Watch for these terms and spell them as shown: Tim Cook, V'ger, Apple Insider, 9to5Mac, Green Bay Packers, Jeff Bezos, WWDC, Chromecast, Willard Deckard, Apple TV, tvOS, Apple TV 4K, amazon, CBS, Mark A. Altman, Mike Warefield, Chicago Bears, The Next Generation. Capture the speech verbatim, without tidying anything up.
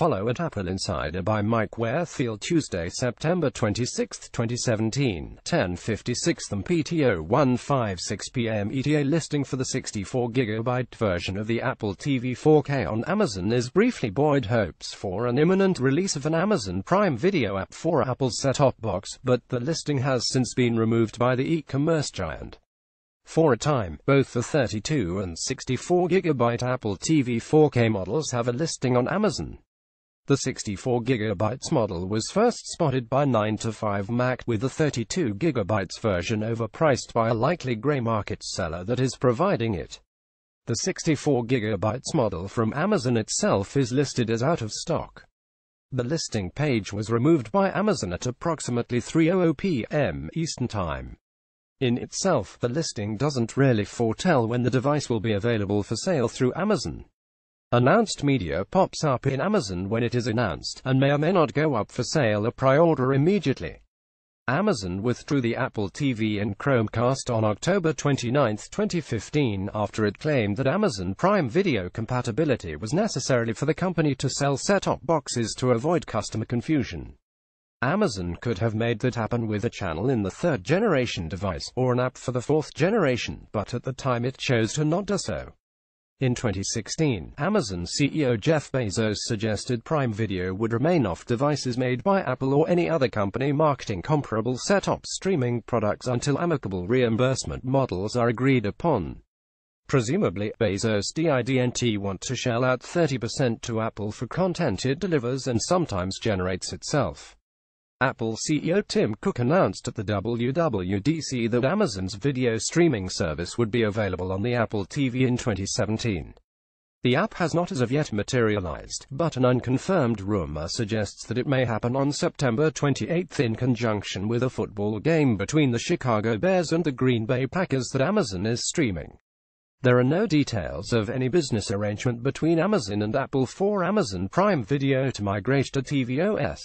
follow at Apple Insider by Mike Warefield Tuesday, September twenty-sixth, twenty seventeen, ten fifty-six A M P T O one fifty-six p m E T A listing for the sixty-four gigabyte version of the Apple T V four K on Amazon is briefly buoyed hopes for an imminent release of an Amazon Prime Video app for Apple's set-top box, but the listing has since been removed by the e-commerce giant. For a time, both the thirty-two and sixty-four gigabyte Apple T V four K models have a listing on Amazon. The sixty-four gigabyte model was first spotted by nine to five Mac, with the thirty-two gigabyte version overpriced by a likely grey market seller that is providing it. The sixty-four gigabyte model from Amazon itself is listed as out of stock. The listing page was removed by Amazon at approximately three p m Eastern Time. In itself, the listing doesn't really foretell when the device will be available for sale through Amazon. Announced media pops up in Amazon when it is announced, and may or may not go up for sale or pre-order immediately. Amazon withdrew the Apple T V and Chromecast on October twenty-ninth, twenty fifteen, after it claimed that Amazon Prime Video compatibility was necessary for the company to sell set-top boxes to avoid customer confusion. Amazon could have made that happen with a channel in the third-generation device, or an app for the fourth generation, but at the time it chose to not do so. In twenty sixteen, Amazon C E O Jeff Bezos suggested Prime Video would remain off devices made by Apple or any other company marketing comparable set-top streaming products until amicable reimbursement models are agreed upon. Presumably, Bezos didn't want to shell out thirty percent to Apple for content it delivers and sometimes generates itself. Apple C E O Tim Cook announced at the W W D C that Amazon's video streaming service would be available on the Apple T V in twenty seventeen. The app has not as of yet materialized, but an unconfirmed rumor suggests that it may happen on September twenty-eighth in conjunction with a football game between the Chicago Bears and the Green Bay Packers that Amazon is streaming. There are no details of any business arrangement between Amazon and Apple for Amazon Prime Video to migrate to tvOS.